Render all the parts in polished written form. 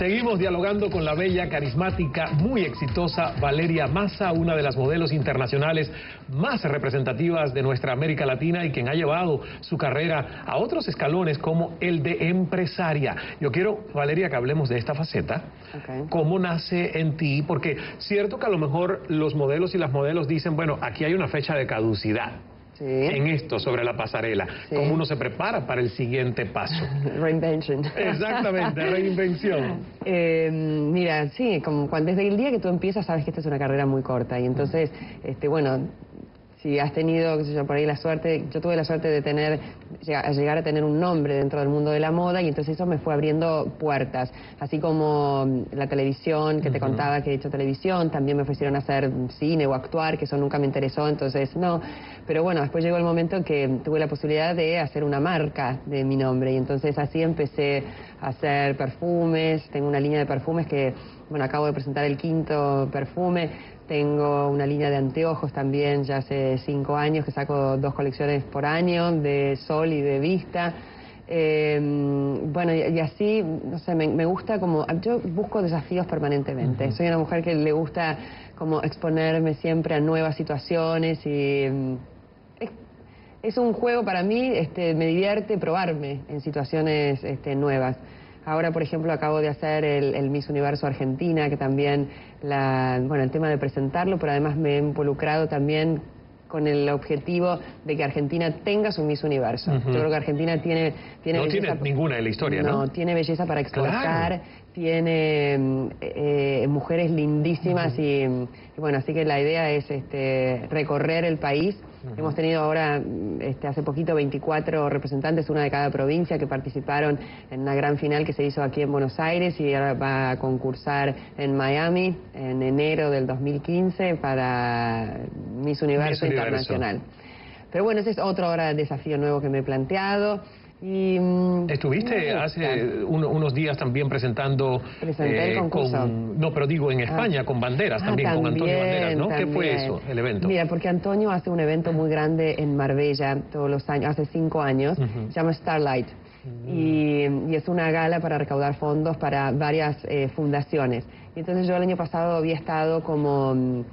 Seguimos dialogando con la bella, carismática, muy exitosa Valeria Mazza, una de las modelos internacionales más representativas de nuestra América Latina y quien ha llevado su carrera a otros escalones como el de empresaria. Yo quiero, Valeria, que hablemos de esta faceta. Okay. ¿Cómo nace en ti? Porque cierto que a lo mejor los modelos y las modelos dicen, bueno, aquí hay una fecha de caducidad. Sí. En esto, sobre la pasarela, sí. Cómo uno se prepara para el siguiente paso. Reinvention. Exactamente, reinvención. Mira, sí, como desde el día que tú empiezas sabes que esta es una carrera muy corta y entonces, bueno, si has tenido, qué sé yo, por ahí la suerte, yo tuve la suerte de tener, llegar a tener un nombre dentro del mundo de la moda y entonces eso me fue abriendo puertas, así como la televisión, que te contaba que he hecho televisión, también me ofrecieron hacer cine o actuar, que eso nunca me interesó, entonces no, pero bueno, después llegó el momento que tuve la posibilidad de hacer una marca de mi nombre y entonces así empecé a hacer perfumes, tengo una línea de perfumes que, bueno, acabo de presentar el 5º perfume. Tengo una línea de anteojos también, ya hace 5 años, que saco 2 colecciones por año, de sol y de vista. Bueno, y así, no sé, me gusta como... Yo busco desafíos permanentemente. Soy una mujer que le gusta como exponerme siempre a nuevas situaciones y... Es un juego para mí, me divierte probarme en situaciones nuevas. Ahora, por ejemplo, acabo de hacer el Miss Universo Argentina, que también, bueno, el tema de presentarlo, pero además me he involucrado también con el objetivo de que Argentina tenga su Miss Universo. Yo creo que Argentina tiene no belleza... No tiene ninguna en la historia, ¿no? No, tiene belleza para exportar, claro. Tiene mujeres lindísimas y, bueno, así que la idea es recorrer el país. Hemos tenido ahora, hace poquito, 24 representantes, una de cada provincia, que participaron en una gran final que se hizo aquí en Buenos Aires y ahora va a concursar en Miami en enero del 2015 para Miss Universo Internacional. Pero bueno, ese es otro ahora desafío nuevo que me he planteado. Y, estuviste hace unos días también presentando... Presenté el concurso. No, pero digo, en España, con Banderas también, con Antonio Banderas, ¿no? También. ¿Qué fue eso, el evento? Mira, porque Antonio hace un evento muy grande en Marbella todos los años, hace 5 años, se llama Starlight. Y es una gala para recaudar fondos para varias fundaciones. Y entonces yo el año pasado había estado como...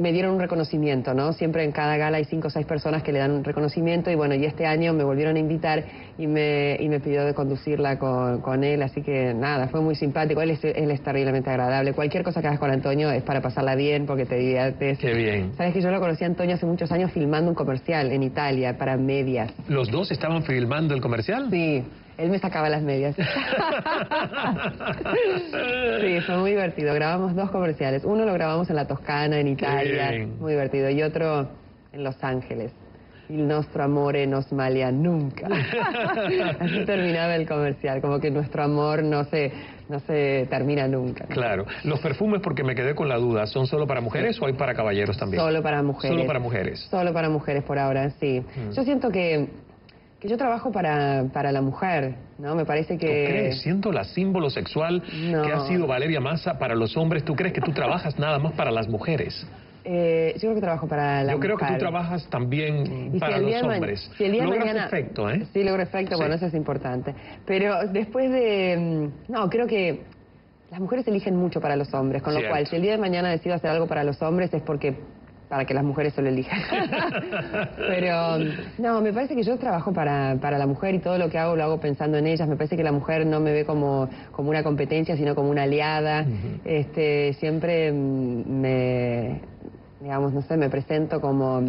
Me dieron un reconocimiento, ¿no? Siempre en cada gala hay 5 o 6 personas que le dan un reconocimiento y bueno, y este año me volvieron a invitar y me pidió de conducirla con él, así que nada, fue muy simpático, él es terriblemente agradable, cualquier cosa que hagas con Antonio es para pasarla bien porque te diviertes. Qué bien. Sabes que yo lo conocí a Antonio hace muchos años filmando un comercial en Italia para medias. ¿Los dos estaban filmando el comercial? Sí. Él me sacaba las medias. Sí, fue muy divertido. Grabamos 2 comerciales. Uno lo grabamos en la Toscana, en Italia. Muy divertido. Y otro en Los Ángeles. Il nostro amore nos malia nunca. Así terminaba el comercial. Como que nuestro amor no se termina nunca. Claro. Los perfumes, porque me quedé con la duda, ¿son solo para mujeres o hay para caballeros también? Solo para mujeres. Solo para mujeres. Solo para mujeres por ahora, sí. Yo siento que yo trabajo para la mujer, ¿no? Me parece que... ¿Tú crees? Siento la símbolo sexual que ha sido Valeria Mazza para los hombres. ¿Tú crees que tú trabajas nada más para las mujeres? Yo creo que trabajo para la mujer. Yo creo que tú trabajas también para los hombres. Si el día de mañana... Logras efecto, ¿eh? Sí, logro efecto, bueno, eso es importante. Pero después de... No, creo que las mujeres eligen mucho para los hombres, con lo cual, si el día de mañana decido hacer algo para los hombres es porque... para que las mujeres se lo elijan. Pero, no, me parece que yo trabajo para la mujer y todo lo que hago lo hago pensando en ellas. Me parece que la mujer no me ve como una competencia, sino como una aliada. Siempre me, digamos, no sé, me presento como...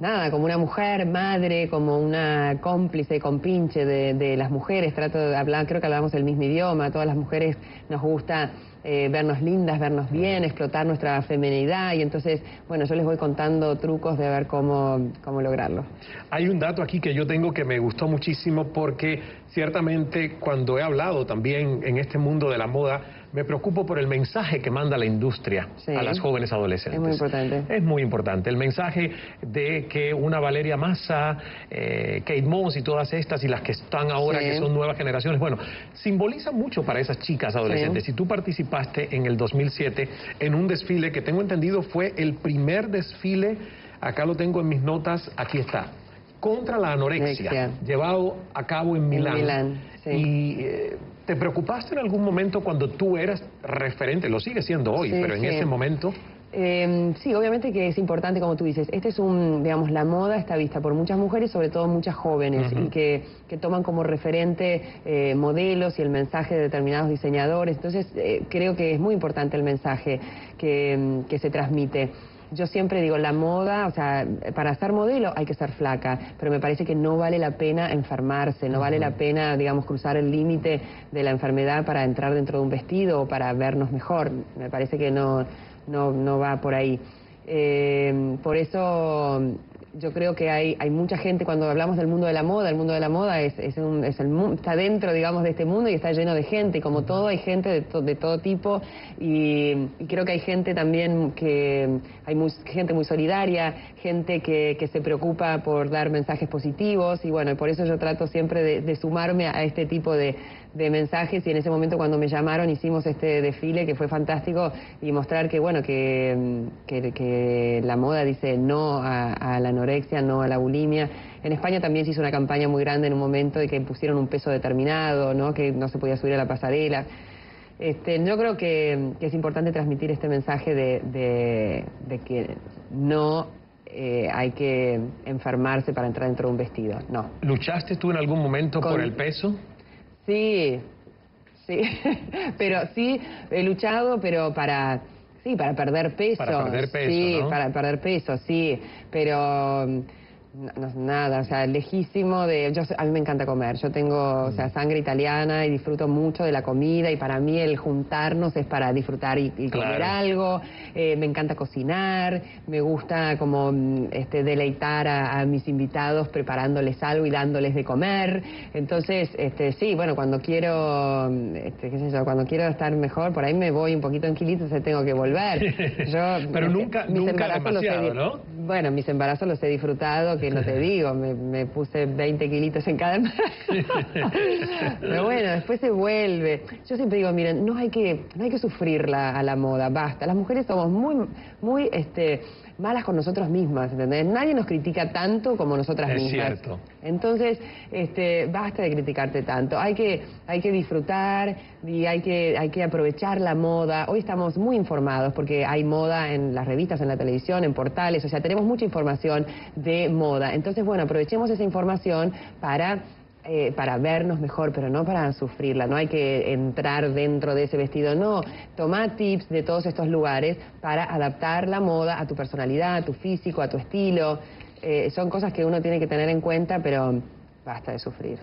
Nada, como una mujer, madre, como una cómplice, compinche de las mujeres. Trato de hablar, creo que hablamos el mismo idioma. Todas las mujeres nos gusta vernos lindas, vernos bien, explotar nuestra feminidad. Y entonces, bueno, yo les voy contando trucos de ver cómo lograrlo. Hay un dato aquí que yo tengo que me gustó muchísimo porque ciertamente cuando he hablado también en este mundo de la moda, me preocupo por el mensaje que manda la industria a las jóvenes adolescentes. Es muy importante. Es muy importante. El mensaje de que una Valeria Mazza, Kate Moss y todas estas, y las que están ahora, que son nuevas generaciones, bueno, simboliza mucho para esas chicas adolescentes. Y tú participaste en el 2007 en un desfile que tengo entendido fue el primer desfile, acá lo tengo en mis notas, aquí está. contra la anorexia, llevado a cabo en Milán. Sí. ¿Y te preocupaste en algún momento cuando tú eras referente? Lo sigues siendo hoy, pero en ese momento... sí, obviamente que es importante, como tú dices, este es un, digamos, la moda está vista por muchas mujeres, sobre todo muchas jóvenes, y que toman como referente modelos y el mensaje de determinados diseñadores. Entonces creo que es muy importante el mensaje que se transmite. Yo siempre digo, la moda, o sea, para ser modelo hay que ser flaca, pero me parece que no vale la pena enfermarse, no vale la pena, digamos, cruzar el límite de la enfermedad para entrar dentro de un vestido o para vernos mejor. Me parece que no va por ahí. Por eso yo creo que hay mucha gente, cuando hablamos del mundo de la moda, el mundo de la moda está dentro, digamos, de este mundo y está lleno de gente, y como todo hay gente de todo tipo, y creo que hay gente también gente muy solidaria, gente que se preocupa por dar mensajes positivos, y bueno, por eso yo trato siempre de sumarme a este tipo de mensajes, y en ese momento cuando me llamaron hicimos este desfile que fue fantástico, y mostrar que bueno, que la moda dice no a la anorexia, no a la bulimia. En España también se hizo una campaña muy grande en un momento de que pusieron un peso determinado, ¿no? Que no se podía subir a la pasarela. Yo creo que es importante transmitir este mensaje de que no hay que enfermarse para entrar dentro de un vestido, no. ¿Luchaste tú en algún momento por el peso? Sí, pero sí, he luchado, pero para perder peso. Para perder peso, sí, ¿no? Para perder peso, sí, pero... No, nada, o sea, lejísimo de... A mí me encanta comer, yo tengo, o sea, sangre italiana y disfruto mucho de la comida, y para mí el juntarnos es para disfrutar y comer algo. Me encanta cocinar, me gusta como deleitar a mis invitados preparándoles algo y dándoles de comer. Entonces, sí, bueno, cuando quiero, qué sé yo, cuando quiero estar mejor, por ahí me voy un poquito en kilitos, tengo que volver. Pero nunca demasiado, ¿no? Bueno, mis embarazos los he disfrutado, que no te digo, me puse 20 kilitos en cada embarazo. Pero bueno, después se vuelve. Yo siempre digo, miren, no hay que sufrirla a la moda, basta. Las mujeres somos muy malas con nosotros mismas, ¿entendés? Nadie nos critica tanto como nosotras mismas. Es cierto. Entonces, basta de criticarte tanto. Hay que disfrutar y hay que aprovechar la moda. Hoy estamos muy informados porque hay moda en las revistas, en la televisión, en portales, o sea, tenemos mucha información de moda. Entonces, bueno, aprovechemos esa información para vernos mejor, pero no para sufrirla. No hay que entrar dentro de ese vestido, no. Toma tips de todos estos lugares para adaptar la moda a tu personalidad, a tu físico, a tu estilo. Son cosas que uno tiene que tener en cuenta, pero basta de sufrir.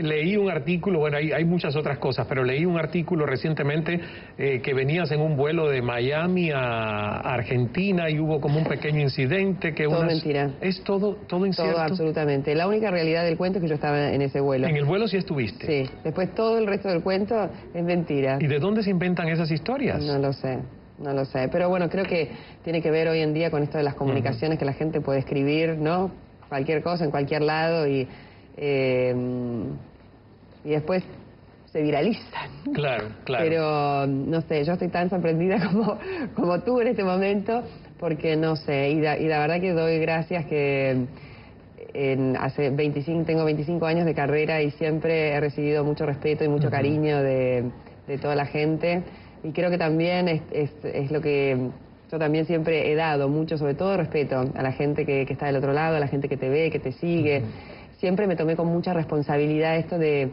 Leí un artículo, bueno, hay muchas otras cosas, pero leí un artículo recientemente que venías en un vuelo de Miami a Argentina y hubo como un pequeño incidente. Todo mentira. ¿Es todo incierto? Todo, absolutamente. La única realidad del cuento es que yo estaba en ese vuelo. En el vuelo sí estuviste. Sí. Después todo el resto del cuento es mentira. ¿Y de dónde se inventan esas historias? No lo sé. No lo sé. Pero bueno, creo que tiene que ver hoy en día con esto de las comunicaciones, que la gente puede escribir, ¿no? Cualquier cosa, en cualquier lado, y después se viralizan. Claro. Pero, no sé, yo estoy tan sorprendida como tú en este momento, porque no sé, y la verdad que doy gracias que tengo 25 años de carrera y siempre he recibido mucho respeto y mucho cariño de toda la gente, y creo que también es lo que... Yo también siempre he dado mucho, sobre todo respeto a la gente que está del otro lado, a la gente que te ve, que te sigue. Siempre me tomé con mucha responsabilidad esto de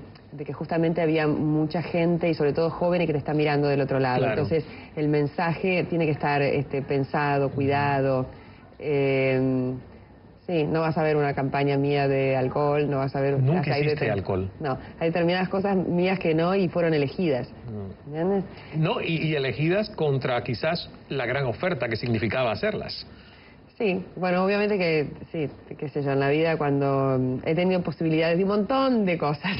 que justamente había mucha gente, y sobre todo jóvenes, que te están mirando del otro lado. Entonces el mensaje tiene que estar pensado, cuidado. Sí, no vas a ver una campaña mía de alcohol, no vas a ver... Nunca hiciste alcohol. No, hay determinadas cosas mías que no, y fueron elegidas. ¿Entiendes? No, y elegidas contra quizás la gran oferta que significaba hacerlas. Sí, bueno, obviamente que sí, qué sé yo, en la vida cuando he tenido posibilidades de un montón de cosas.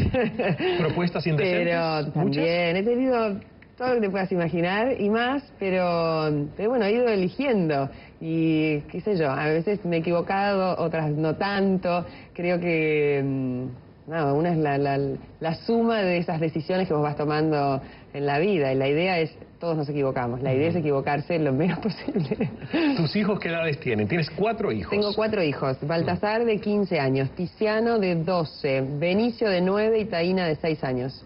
Propuestas indecentes. Pero también he tenido todo lo que te puedas imaginar y más, pero bueno, he ido eligiendo. Y qué sé yo, a veces me he equivocado, otras no tanto. Creo que una es la suma de esas decisiones que vos vas tomando en la vida. Y la idea es, todos nos equivocamos, la idea es equivocarse lo menos posible. ¿Tus hijos qué edades tienen? ¿Tienes 4 hijos? Tengo 4 hijos. Baltasar, de 15 años, Tiziano, de 12, Benicio, de 9 y Taína, de 6 años.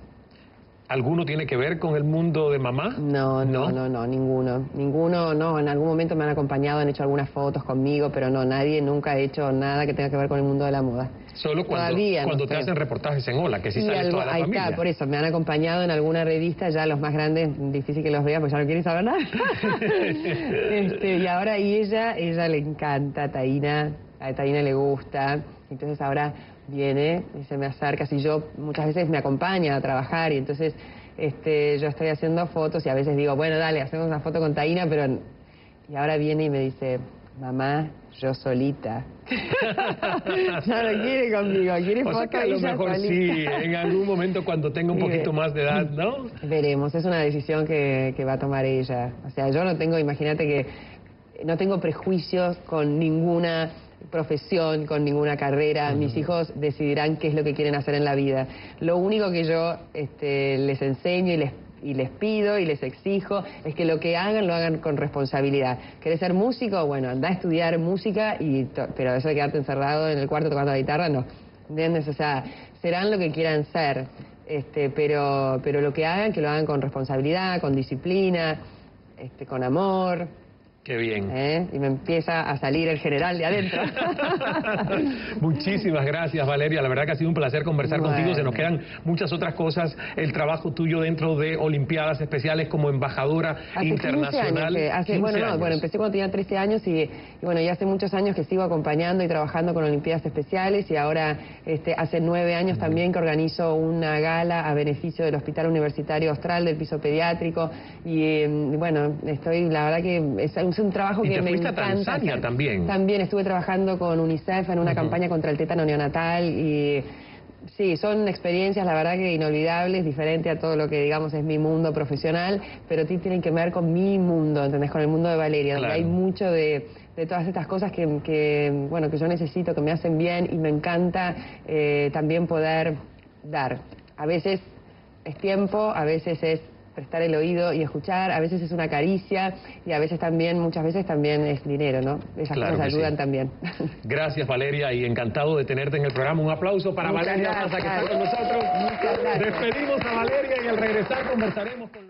¿Alguno tiene que ver con el mundo de mamá? No, ninguno. Ninguno, no. En algún momento me han acompañado, han hecho algunas fotos conmigo, pero no, nadie nunca ha hecho nada que tenga que ver con el mundo de la moda. Solo cuando te hacen reportajes en Hola, que sí sale toda la familia. Ahí está, por eso, me han acompañado en alguna revista, ya los más grandes, difícil que los vea, porque ya no quieren saber nada. Y ahora, y ella le encanta a Taína, le gusta, entonces ahora viene y se me acerca, si yo muchas veces me acompaña a trabajar y entonces yo estoy haciendo fotos y a veces digo, bueno, dale, hacemos una foto con Taína, pero... Y ahora viene y me dice, mamá, yo solita. Ya no quiere conmigo, quiere foto. O sea que a lo mejor solita. Sí, en algún momento cuando tenga un poquito más de edad, ¿no? Veremos, es una decisión que va a tomar ella. O sea, yo no tengo, imagínate que no tengo prejuicios con ninguna profesión, con ninguna carrera. Mis hijos decidirán qué es lo que quieren hacer en la vida. Lo único que yo les enseño y les pido y les exijo es que lo que hagan, lo hagan con responsabilidad. ¿Querés ser músico? Bueno, andá a estudiar música, pero eso de quedarte encerrado en el cuarto tocando la guitarra, no. ¿Entiendes? O sea, serán lo que quieran ser, pero lo que hagan, que lo hagan con responsabilidad, con disciplina, con amor. Qué bien. Y me empieza a salir el general de adentro. Muchísimas gracias, Valeria. La verdad que ha sido un placer conversar contigo. Se nos quedan muchas otras cosas. El trabajo tuyo dentro de Olimpiadas Especiales como embajadora internacional. 15 años, 15 años. Bueno, empecé cuando tenía 13 años y bueno, ya hace muchos años que sigo acompañando y trabajando con Olimpiadas Especiales y ahora hace 9 años también que organizo una gala a beneficio del Hospital Universitario Austral, del piso pediátrico y bueno, la verdad que es un trabajo que me encanta. Y te fuiste a Tanzania también. También estuve trabajando con UNICEF en una campaña contra el tétano neonatal y sí, son experiencias la verdad que inolvidables, diferente a todo lo que digamos es mi mundo profesional, pero tienen que ver con mi mundo, ¿entendés? Con el mundo de Valeria, claro. Donde hay mucho de todas estas cosas que yo necesito, que me hacen bien y me encanta también poder dar. A veces es tiempo, a veces es prestar el oído y escuchar, a veces es una caricia y a veces también, muchas veces también es dinero, ¿no? Esas cosas ayudan también. Gracias, Valeria, y encantado de tenerte en el programa. Un aplauso para Valeria Mazza, que está con nosotros. Muchas gracias. Despedimos a Valeria y al regresar conversaremos con...